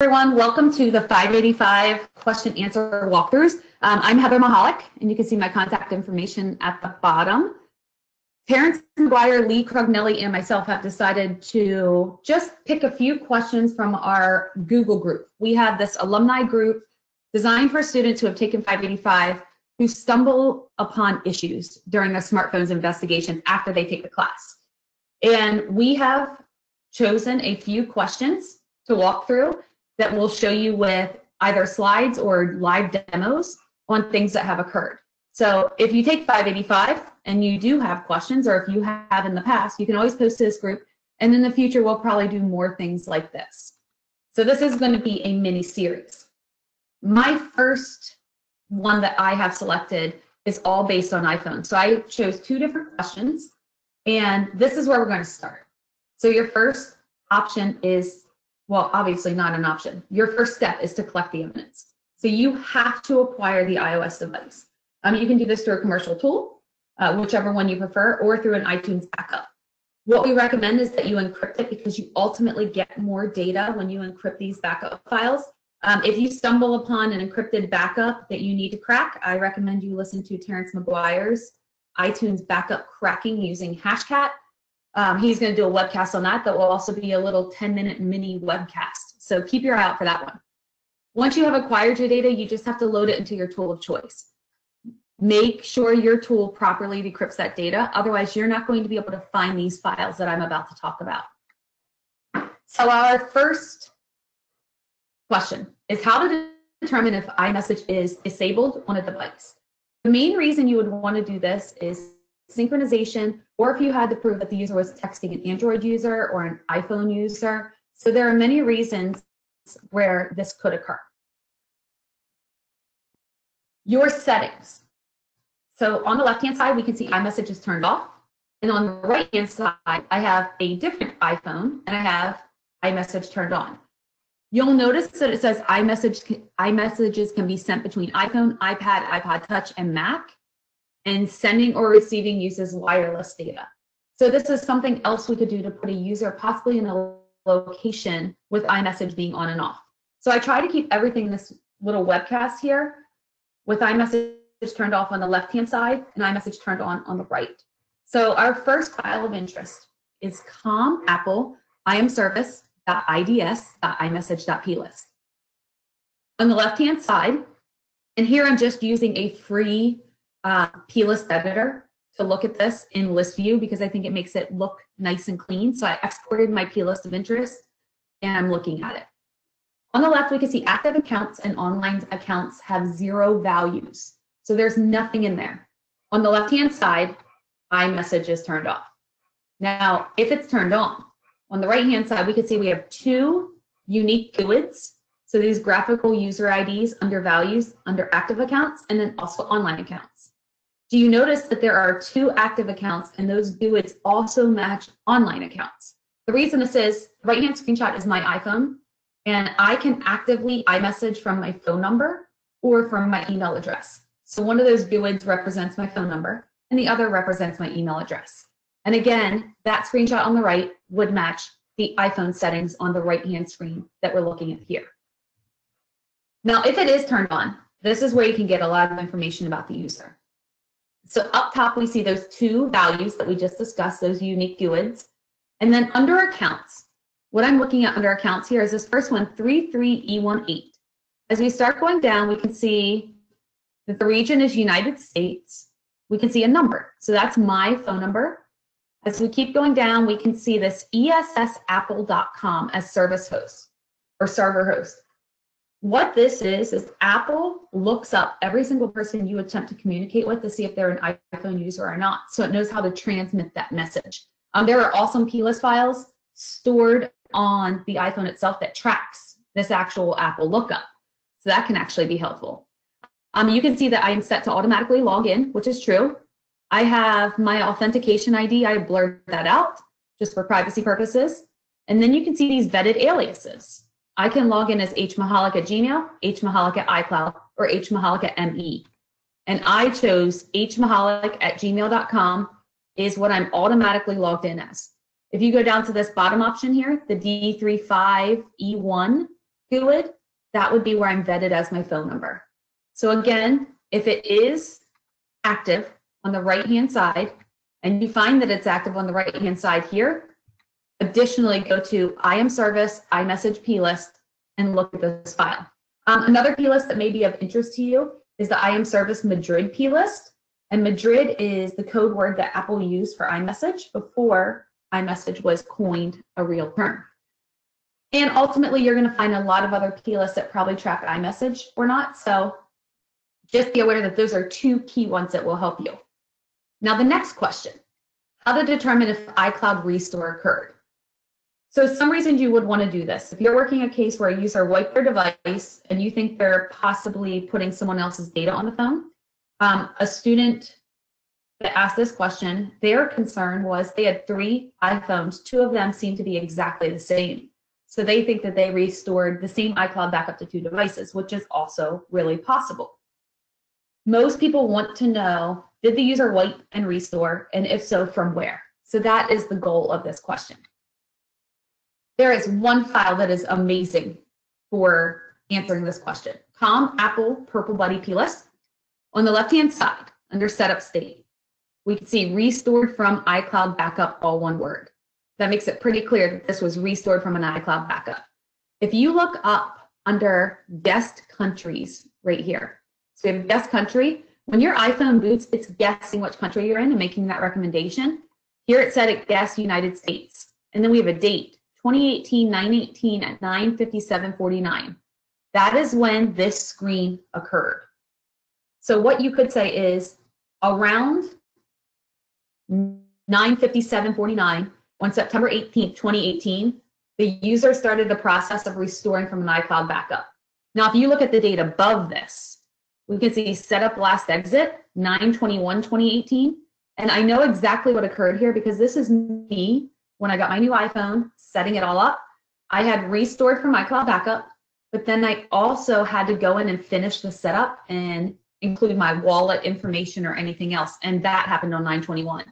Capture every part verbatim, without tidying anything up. Everyone, welcome to the five eighty-five question answer walkthroughs. Um, I'm Heather Mahalik, and you can see my contact information at the bottom. Terrence McGuire, Lee Krugnelli, and myself have decided to just pick a few questions from our Google group. We have this alumni group designed for students who have taken five eighty-five who stumble upon issues during the smartphones investigation after they take the class. And we have chosen a few questions to walk through that we'll show you with either slides or live demos on things that have occurred. So if you take five eighty-five and you do have questions, or if you have in the past, you can always post to this group, and in the future we'll probably do more things like this. So this is going to be a mini series. My first one that I have selected is all based on iPhone. So I chose two different questions, and this is where we're going to start. So your first option is, well, obviously not an option. Your first step is to collect the evidence. So you have to acquire the iOS device. Um, you can do this through a commercial tool, uh, whichever one you prefer, or through an iTunes backup. What we recommend is that you encrypt it, because you ultimately get more data when you encrypt these backup files. Um, if you stumble upon an encrypted backup that you need to crack, I recommend you listen to Terrence McGuire's iTunes backup cracking using Hashcat. Um, he's going to do a webcast on that. That will also be a little ten minute mini webcast. So keep your eye out for that one. Once you have acquired your data, you just have to load it into your tool of choice. Make sure your tool properly decrypts that data. Otherwise, you're not going to be able to find these files that I'm about to talk about. So our first question is how to determine if iMessage is disabled on a device. The main reason you would want to do this is synchronization, or if you had to prove that the user was texting an Android user or an iPhone user. So there are many reasons where this could occur. Your settings. So on the left-hand side, we can see iMessage is turned off. And on the right-hand side, I have a different iPhone, and I have iMessage turned on. You'll notice that it says iMessage, iMessages can be sent between iPhone, iPad, iPod Touch, and Mac, and sending or receiving uses wireless data. So this is something else we could do to put a user possibly in a location with iMessage being on and off. So I try to keep everything in this little webcast here with iMessage turned off on the left-hand side and iMessage turned on on the right. So our first file of interest is com dot apple dot i m service dot i d s dot i message dot p list. On the left-hand side, and here I'm just using a free Uh, plist editor to look at this in list view, because I think it makes it look nice and clean. So I exported my plist of interest and I'm looking at it. On the left, we can see active accounts and online accounts have zero values. So there's nothing in there. On the left-hand side, iMessage is turned off. Now, if it's turned on, on the right-hand side, we can see we have two unique G U I Ds. So these graphical user I Ds under values, under active accounts, and then also online accounts. Do you notice that there are two active accounts, and those G U I Ds also match online accounts? The reason this is, right-hand screenshot is my iPhone, and I can actively iMessage from my phone number or from my email address. So one of those G U I Ds represents my phone number, and the other represents my email address. And again, that screenshot on the right would match the iPhone settings on the right-hand screen that we're looking at here. Now, if it is turned on, this is where you can get a lot of information about the user. So up top, we see those two values that we just discussed, those unique G U I Ds. And then under accounts, what I'm looking at under accounts here is this first one, three three E one eight. As we start going down, we can see that the region is United States. We can see a number. So that's my phone number. As we keep going down, we can see this e s s apple dot com as service host or server host. What this is, is Apple looks up every single person you attempt to communicate with to see if they're an iPhone user or not, so it knows how to transmit that message. Um, there are also plist files stored on the iPhone itself that tracks this actual Apple lookup, so that can actually be helpful. Um, you can see that I am set to automatically log in, which is true. I have my authentication I D. I blurred that out just for privacy purposes. And then you can see these vetted aliases. I can log in as hmahalik at Gmail, hmahalik at iCloud, or hmahalik at M E. And I chose hmahalik at gmail dot com is what I'm automatically logged in as. If you go down to this bottom option here, the D three five E one, G U I D, that would be where I'm vetted as my phone number. So again, if it is active on the right-hand side, and you find that it's active on the right-hand side here, additionally go to I A M Service, iMessage P list, and look at this file. Um, another P list that may be of interest to you is the I A M Service Madrid P list. And Madrid is the code word that Apple used for iMessage before iMessage was coined a real term. And ultimately, you're going to find a lot of other P lists that probably track iMessage or not. So just be aware that those are two key ones that will help you. Now, the next question, how to determine if iCloud restore occurred. So some reasons you would want to do this. If you're working a case where a user wiped their device and you think they're possibly putting someone else's data on the phone, um, a student that asked this question, their concern was they had three iPhones. Two of them seemed to be exactly the same. So they think that they restored the same iCloud backup to two devices, which is also really possible. Most people want to know, did the user wipe and restore? And if so, from where? So that is the goal of this question. There is one file that is amazing for answering this question, com dot apple dot purple buddy dot plist. On the left-hand side, under setup state, we can see restored from iCloud backup, all one word. That makes it pretty clear that this was restored from an iCloud backup. If you look up under guest countries right here, so we have guest country. When your iPhone boots, it's guessing which country you're in and making that recommendation. Here it said it guessed United States, and then we have a date. twenty eighteen nine eighteen at nine fifty-seven forty-nine. That is when this screen occurred. So what you could say is around nine fifty-seven forty-nine on September eighteenth twenty eighteen, the user started the process of restoring from an iCloud backup. Now, if you look at the date above this, we can see setup last exit nine twenty-one twenty eighteen. And I know exactly what occurred here because this is me. When I got my new iPhone, setting it all up, I had restored from iCloud backup, but then I also had to go in and finish the setup and include my wallet information or anything else, and that happened on nine twenty-one.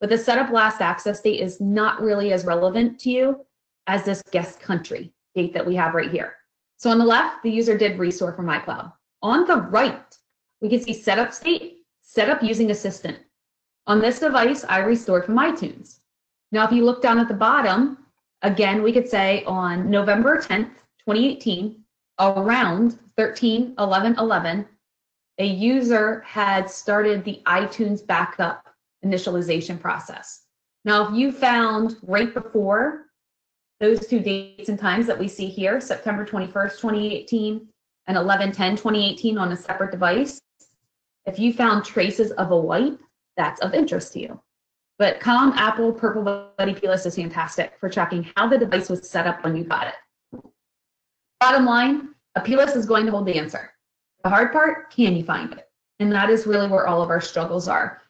But the setup last access date is not really as relevant to you as this guest country date that we have right here. So on the left, the user did restore from iCloud. On the right, we can see setup state, setup using assistant. On this device, I restored from iTunes. Now, if you look down at the bottom, again, we could say on November tenth twenty eighteen, around thirteen eleven eleven, a user had started the iTunes backup initialization process. Now, if you found right before those two dates and times that we see here, September twenty-first twenty eighteen and eleven ten twenty eighteen on a separate device, if you found traces of a wipe, that's of interest to you. But com dot apple dot purple buddy dot plist is fantastic for tracking how the device was set up when you got it. Bottom line, a plist is going to hold the answer. The hard part, can you find it? And that is really where all of our struggles are.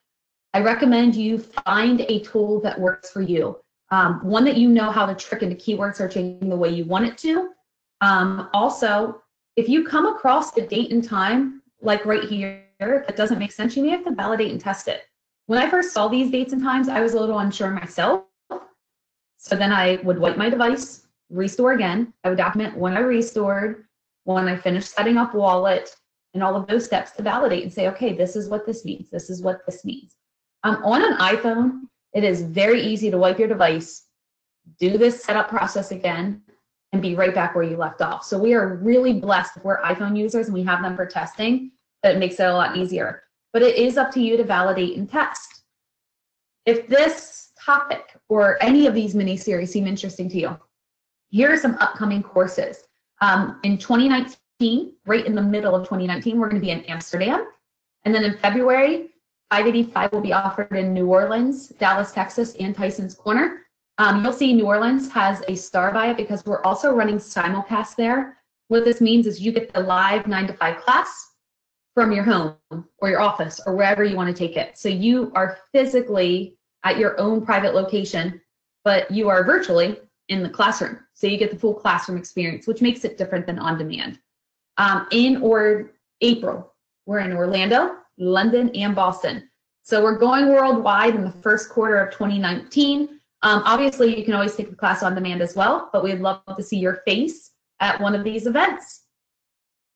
I recommend you find a tool that works for you, um, one that you know how to trick into keyword searching the way you want it to. Um, also, if you come across the date and time, like right here, that doesn't make sense, you may have to validate and test it. When I first saw these dates and times, I was a little unsure myself. So then I would wipe my device, restore again. I would document when I restored, when I finished setting up wallet, and all of those steps to validate and say, okay, this is what this means. This is what this means. Um, on an iPhone, it is very easy to wipe your device, do this setup process again, and be right back where you left off. So we are really blessed if we're iPhone users and we have them for testing, that it makes it a lot easier. But it is up to you to validate and test. If this topic or any of these mini series seem interesting to you, here are some upcoming courses. Um, in twenty nineteen, right in the middle of twenty nineteen, we're gonna be in Amsterdam. And then in February, five eighty-five will be offered in New Orleans, Dallas, Texas, and Tyson's Corner. Um, you'll see New Orleans has a star by it because we're also running simulcasts there. What this means is you get the live nine to five class from your home or your office or wherever you want to take it. So you are physically at your own private location, but you are virtually in the classroom. So you get the full classroom experience, which makes it different than on demand. Um, in or April, we're in Orlando, London, and Boston. So we're going worldwide in the first quarter of twenty nineteen. Um, obviously, you can always take the class on demand as well, but we'd love to see your face at one of these events.